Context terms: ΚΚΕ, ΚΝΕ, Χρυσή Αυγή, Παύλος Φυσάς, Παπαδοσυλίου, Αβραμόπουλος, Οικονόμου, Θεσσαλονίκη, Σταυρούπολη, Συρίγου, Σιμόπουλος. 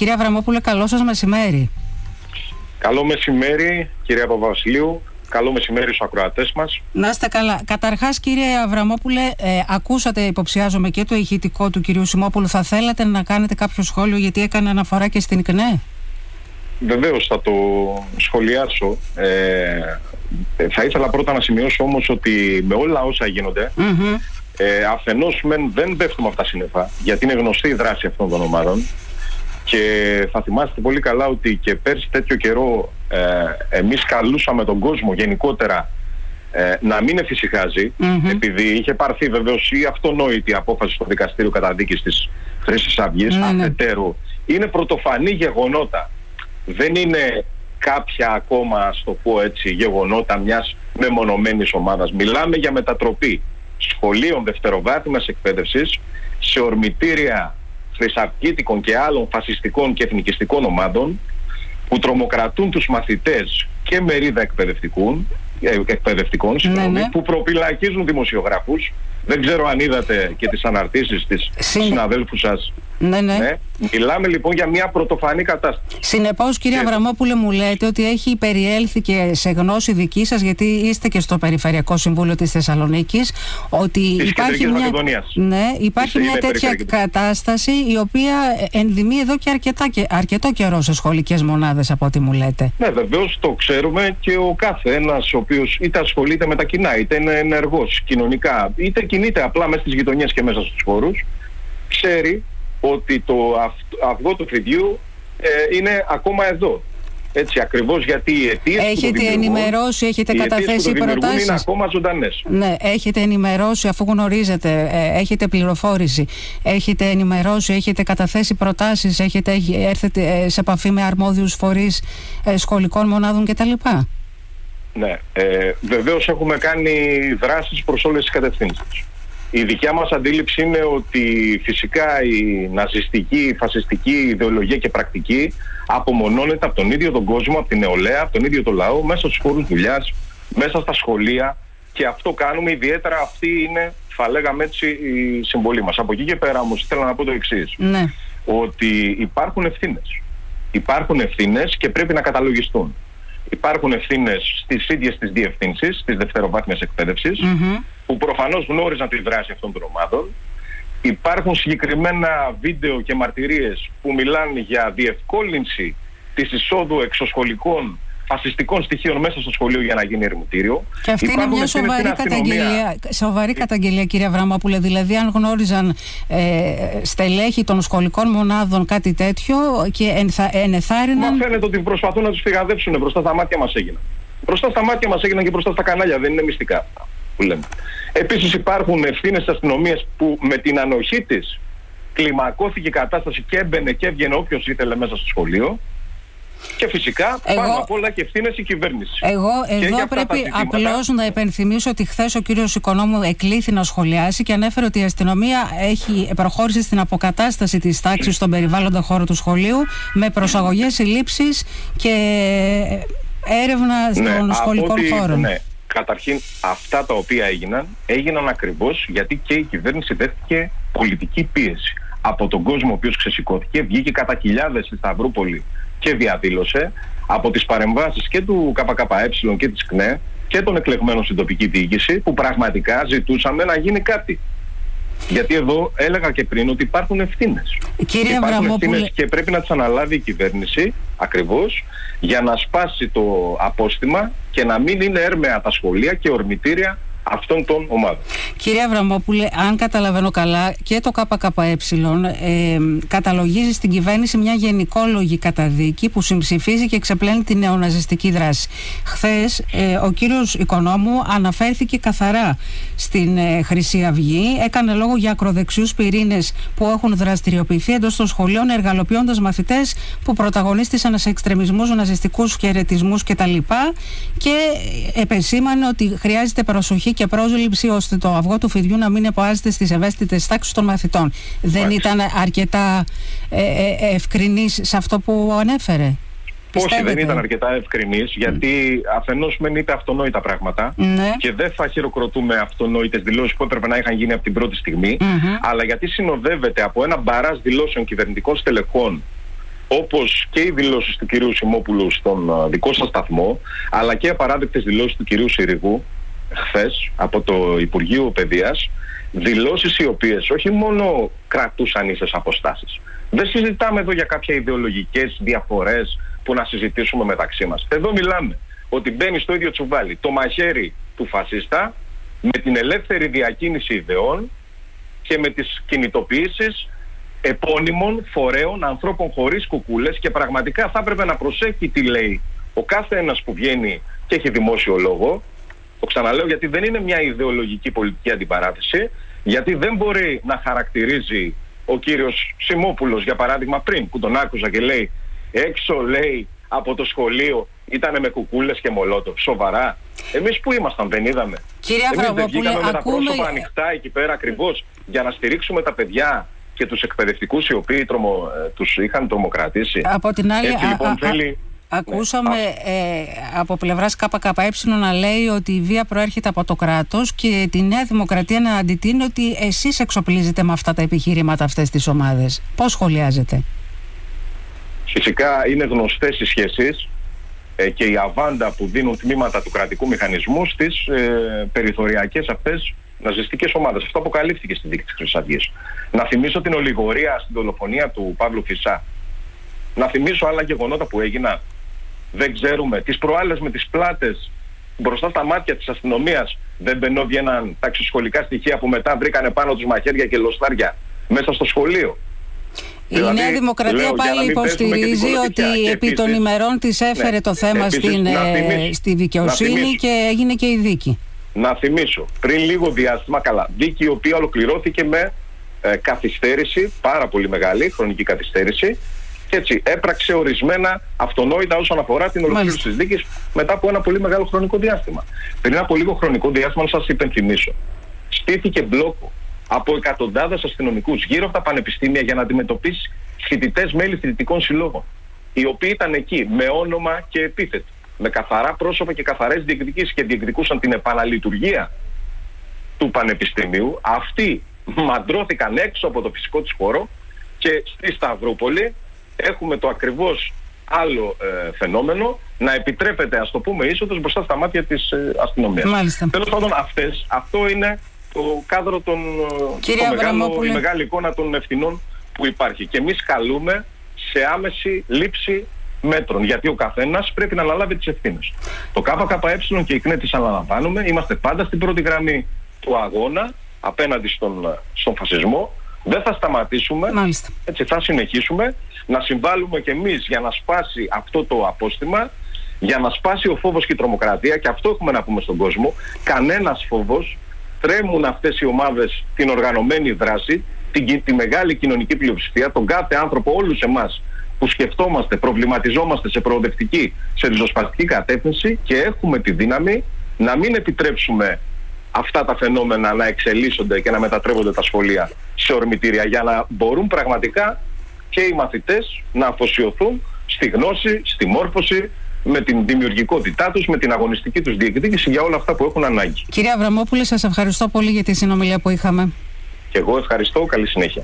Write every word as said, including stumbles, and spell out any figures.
Κύριε Αβραμόπουλε, καλό σας μεσημέρι. Καλό μεσημέρι, κυρία Παπαδοσυλίου. Καλό μεσημέρι στους ακροατές μας. Να είστε καλά. Καταρχάς, κύριε Αβραμόπουλε, ε, ακούσατε, υποψιάζομαι, και το ηχητικό του κυρίου Σιμόπουλου. Θα θέλατε να κάνετε κάποιο σχόλιο, γιατί έκανε αναφορά και στην ΚΝΕ? Βεβαίως θα το σχολιάσω. Ε, θα ήθελα πρώτα να σημειώσω όμως ότι με όλα όσα γίνονται, mm-hmm. ε, αφενός μεν δεν πέφτουμε από τα σύννεφα, γιατί είναι γνωστή η δράση αυτών των ομάδων. Και θα θυμάστε πολύ καλά ότι και πέρσι τέτοιο καιρό ε, εμείς καλούσαμε τον κόσμο γενικότερα ε, να μην εφησυχάζει, mm-hmm. επειδή είχε πάρθει βεβαίως η αυτονόητη απόφαση στο δικαστήριο καταδίκης της Χρυσής Αυγής, mm-hmm. αφετέρου. Είναι πρωτοφανή γεγονότα. Δεν είναι κάποια ακόμα, ας το πω έτσι, γεγονότα μιας μεμονωμένης ομάδας. Μιλάμε για μετατροπή σχολείων δευτεροβάθμιας εκπαίδευσης σε ορμητήρια χρυσαυγίτικων και άλλων φασιστικών και εθνικιστικών ομάδων που τρομοκρατούν τους μαθητές και μερίδα εκπαιδευτικών, εκπαιδευτικών συγγνώμη, ναι, ναι. που προπυλακίζουν δημοσιογράφους. Δεν ξέρω αν είδατε και τις αναρτήσεις της Συν... συναδέλφου σας. Ναι, ναι. Ναι. Μιλάμε λοιπόν για μια πρωτοφανή κατάσταση. Συνεπώς, κύριε και... Αβραμόπουλε, μου λέτε ότι έχει περιέλθει και σε γνώση δική σας, γιατί είστε και στο Περιφερειακό Συμβούλιο της Θεσσαλονίκης, ότι υπάρχει μια... Ναι, υπάρχει μια τέτοια κατάσταση η οποία ενδημεί εδώ και αρκετά και... αρκετό καιρό σε σχολικές μονάδες, από ό,τι μου λέτε. Ναι, βεβαίως το ξέρουμε, και ο κάθε ένας ο οποίος είτε ασχολείται με τα κοινά, είτε είναι ενεργός κοινωνικά, είτε κινείται απλά μέσα στις γειτονιές και μέσα στους χώρους, ξέρει ότι το αυγό του φιδιού ε, είναι ακόμα εδώ. Έτσι ακριβώς, γιατί οι αιτίες έχετε που ενημερώσει, έχετε καταθέσει προτάσεις. Είναι ακόμα ζωντανές. Ναι, έχετε ενημερώσει, αφού γνωρίζετε, ε, έχετε πληροφόρηση, έχετε ενημερώσει, έχετε καταθέσει προτάσεις, έχετε έρθετε ε, σε επαφή με αρμόδιους φορείς ε, σχολικών μονάδων κτλ. Ναι, ε, βεβαίως έχουμε κάνει δράσεις προς όλες τις κατευθύνσεις. Η δικιά μας αντίληψη είναι ότι φυσικά η ναζιστική, η φασιστική ιδεολογία και πρακτική απομονώνεται από τον ίδιο τον κόσμο, από την νεολαία, από τον ίδιο τον λαό, μέσα στους χώρους δουλειάς, μέσα στα σχολεία, και αυτό κάνουμε. Ιδιαίτερα αυτή είναι, θα λέγαμε έτσι, η συμβολή μας. Από εκεί και πέρα όμως θέλω να πω το εξής, ναι. ότι υπάρχουν ευθύνες. Υπάρχουν ευθύνες και πρέπει να καταλογιστούν. Υπάρχουν ευθύνες στις ίδιες τις διευθύνσεις της δευτεροβάθμιας εκπαίδευσης, mm-hmm. που προφανώς γνώριζαν τη δράση αυτών των ομάδων. Υπάρχουν συγκεκριμένα βίντεο και μαρτυρίες που μιλάνε για διευκόλυνση της εισόδου εξωσχολικών φασιστικών στοιχείων μέσα στο σχολείο για να γίνει ερευνητήριο. Και αυτή υπάρχουν είναι μια σοβαρή καταγγελία, σοβαρή καταγγελία, κύριε Αβραμόπουλε. Δηλαδή, αν γνώριζαν ε, στελέχη των σχολικών μονάδων κάτι τέτοιο και ενθα, ενεθάρρυναν. Μα φαίνεται ότι προσπαθούν να τους φυγαδεύσουν. Μπροστά στα μάτια μας έγιναν. Μπροστά στα μάτια μας έγιναν και μπροστά στα κανάλια. Δεν είναι μυστικά αυτά που λέμε. Επίσης, υπάρχουν ευθύνες της αστυνομίας που με την ανοχή της κλιμακώθηκε η κατάσταση και έμπαινε και έβγαινε όποιος ήθελε μέσα στο σχολείο. Και φυσικά εγώ, πάνω απ' όλα και ευθύνες η κυβέρνηση. Εγώ εδώ πρέπει απλώς να επενθυμίσω ότι χθες ο κύριος Οικονόμου εκλήθη να σχολιάσει και ανέφερε ότι η αστυνομία έχει προχώρησε στην αποκατάσταση της τάξης στον περιβάλλοντα χώρο του σχολείου με προσαγωγές, συλλήψεις και έρευνα των ναι, σχολικών ότι, χώρων. Ναι, καταρχήν αυτά τα οποία έγιναν, έγιναν ακριβώς γιατί και η κυβέρνηση δέχτηκε πολιτική πίεση από τον κόσμο ο οποίος ξεσηκώθηκε, βγήκε κατά χιλιάδες στη Σταυρούπολη και διαδήλωσε, από τις παρεμβάσεις και του ΚΚΕ και της ΚΝΕ και των εκλεγμένων στην τοπική διοίκηση, που πραγματικά ζητούσαμε να γίνει κάτι. Γιατί εδώ έλεγα και πριν ότι υπάρχουν ευθύνες. Κύριε Αβραμόπουλε, και πρέπει να τις αναλάβει η κυβέρνηση ακριβώς για να σπάσει το απόστημα και να μην είναι έρμεα τα σχολεία και ορμητήρια αυτών των ομάδων. Κύριε Αβραμόπουλε, αν καταλαβαίνω καλά, και το ΚΚΕ ε, καταλογίζει στην κυβέρνηση μια γενικόλογη καταδίκη που συμψηφίζει και ξεπλένει τη νεοναζιστική δράση. Χθες ε, ο κύριος Οικονόμου αναφέρθηκε καθαρά στην ε, Χρυσή Αυγή, έκανε λόγο για ακροδεξιούς πυρήνες που έχουν δραστηριοποιηθεί εντός των σχολείων, εργαλοποιώντας μαθητές που πρωταγωνίστησαν σε εξτρεμισμούς, ναζιστικούς χαιρετισμούς κτλ. Και επεσήμανε ότι χρειάζεται προσοχή και πρόσληψη ώστε το αυγό του φιδιού να μην εποάζεται στις ευαίσθητες τάξεις των μαθητών. Δεν Άξι. ήταν αρκετά ε, ε, ευκρινής σε αυτό που ανέφερε? Όχι, δεν ήταν αρκετά ευκρινής, γιατί mm. αφενός μεν είπε αυτονόητα πράγματα, ναι. και δεν θα χειροκροτούμε αυτονόητες δηλώσεις που έπρεπε να είχαν γίνει από την πρώτη στιγμή, mm-hmm. αλλά γιατί συνοδεύεται από ένα μπαράζ δηλώσεων κυβερνητικών στελεχών όπως και οι δηλώσεις του κυρίου Σιμόπουλου στον δικό σας σταθμό, αλλά και απαράδεκτες δηλώσεις του κυρίου Συρίγου χθες από το Υπουργείο Παιδείας, δηλώσεις οι οποίες όχι μόνο κρατούσαν ίσες αποστάσεις. Δεν συζητάμε εδώ για κάποια ιδεολογικές διαφορές που να συζητήσουμε μεταξύ μας. Εδώ μιλάμε ότι μπαίνει στο ίδιο τσουβάλι το μαχαίρι του φασίστα με την ελεύθερη διακίνηση ιδεών και με τις κινητοποιήσεις επώνυμων φορέων, ανθρώπων χωρίς κουκούλες, και πραγματικά θα έπρεπε να προσέχει τι λέει ο κάθε ένας που βγαίνει και έχει δημόσιο λόγο. Το ξαναλέω γιατί δεν είναι μια ιδεολογική πολιτική αντιπαράθεση, γιατί δεν μπορεί να χαρακτηρίζει ο κύριος Σιμόπουλος, για παράδειγμα, πριν που τον άκουσα και λέει έξω, λέει, από το σχολείο ήτανε με κουκούλες και μολότοφ. Σοβαρά. Εμείς που ήμασταν, δεν είδαμε? Κυρία Αβραμόπουλε, δεν βγήκαμε ακούμε... με τα πρόσωπα ανοιχτά εκεί πέρα ακριβώς για να στηρίξουμε τα παιδιά και τους εκπαιδευτικούς οι οποίοι τρομο... τους είχαν τρομοκρατήσει? Από την άλλη, έτσι, λοιπόν, α, α, θέλει... α, ακούσαμε ναι. ε, από πλευράς ΚΚΕ να λέει ότι η βία προέρχεται από το κράτος και τη Νέα Δημοκρατία να αντιτείνει ότι εσείς εξοπλίζετε με αυτά τα επιχειρήματα αυτές τις ομάδες. Πώς σχολιάζετε? Φυσικά είναι γνωστές οι σχέσεις ε, και η αβάντα που δίνουν τμήματα του κρατικού μηχανισμού στις ε, περιθωριακές αυτές ναζιστικές ομάδες. Αυτό αποκαλύφθηκε στην δίκη της Χρυσής Αυγής. Να θυμίσω την ολιγορία στην δολοφονία του Παύλου Φυσά. Να θυμίσω άλλα γεγονότα που έγιναν. Δεν ξέρουμε. Τις προάλλες με τις πλάτες μπροστά στα μάτια της αστυνομίας δεν μπαινόβγαιναν ταξισχολικά στοιχεία που μετά βρήκανε πάνω τους μαχαίρια και λοστάρια μέσα στο σχολείο. Η δηλαδή, Νέα Δημοκρατία λέω, πάλι υποστηρίζει ότι επί των ημερών της έφερε ναι, το θέμα επίσης, στην, θυμίσω, στη δικαιοσύνη και έγινε και η δίκη. Να θυμίσω, πριν λίγο διάστημα, καλά, δίκη η οποία ολοκληρώθηκε με ε, καθυστέρηση, πάρα πολύ μεγάλη χρονική καθυστέρηση, και έτσι έπραξε ορισμένα αυτονόητα όσον αφορά την ολοκλήρωση της δίκης μετά από ένα πολύ μεγάλο χρονικό διάστημα. Πριν από λίγο χρονικό διάστημα, να σας υπενθυμίσω, στήθηκε μπλόκο από εκατοντάδες αστυνομικούς γύρω από τα πανεπιστήμια για να αντιμετωπίσει φοιτητές μέλη φοιτητικών συλλόγων, οι οποίοι ήταν εκεί με όνομα και επίθετο, με καθαρά πρόσωπα και καθαρές διεκδικήσεις, και διεκδικούσαν την επαναλειτουργία του πανεπιστημίου. Αυτοί μαντρώθηκαν έξω από το φυσικό τους χώρο, και στη Σταυρούπολη έχουμε το ακριβώς άλλο ε, φαινόμενο να επιτρέπεται, ας το πούμε, είσοδος μπροστά στα μάτια της ε, αστυνομίας. Τέλος πάντων, αυτές, αυτό είναι το κάδρο, των, το μεγάλο, η μεγάλη εικόνα των ευθυνών που υπάρχει. Και εμείς καλούμε σε άμεση λήψη μέτρων, γιατί ο καθένας πρέπει να αναλάβει τις ευθύνες. Το ΚΚΕ και η ΚΝΕ τις αναλαμβάνουμε, είμαστε πάντα στην πρώτη γραμμή του αγώνα απέναντι στον, στον φασισμό. Δεν θα σταματήσουμε, μάλιστα. Έτσι θα συνεχίσουμε να συμβάλλουμε κι εμείς για να σπάσει αυτό το απόστημα, για να σπάσει ο φόβος και η τρομοκρατία, και αυτό έχουμε να πούμε στον κόσμο. Κανένας φόβος. Τρέμουν αυτές οι ομάδες την οργανωμένη δράση, την, τη μεγάλη κοινωνική πλειοψηφία, τον κάθε άνθρωπο, όλους εμάς που σκεφτόμαστε, προβληματιζόμαστε σε προοδευτική, σε ριζοσπαστική κατεύθυνση, και έχουμε τη δύναμη να μην επιτρέψουμε αυτά τα φαινόμενα να εξελίσσονται και να μετατρέπονται τα σχολεία σε ορμητήρια, για να μπορούν πραγματικά και οι μαθητές να αφοσιωθούν στη γνώση, στη μόρφωση, με την δημιουργικότητά τους, με την αγωνιστική τους διεκδίκηση για όλα αυτά που έχουν ανάγκη. Κυρία Αβραμόπουλε, σας ευχαριστώ πολύ για τη συνομιλία που είχαμε. Και εγώ ευχαριστώ. Καλή συνέχεια.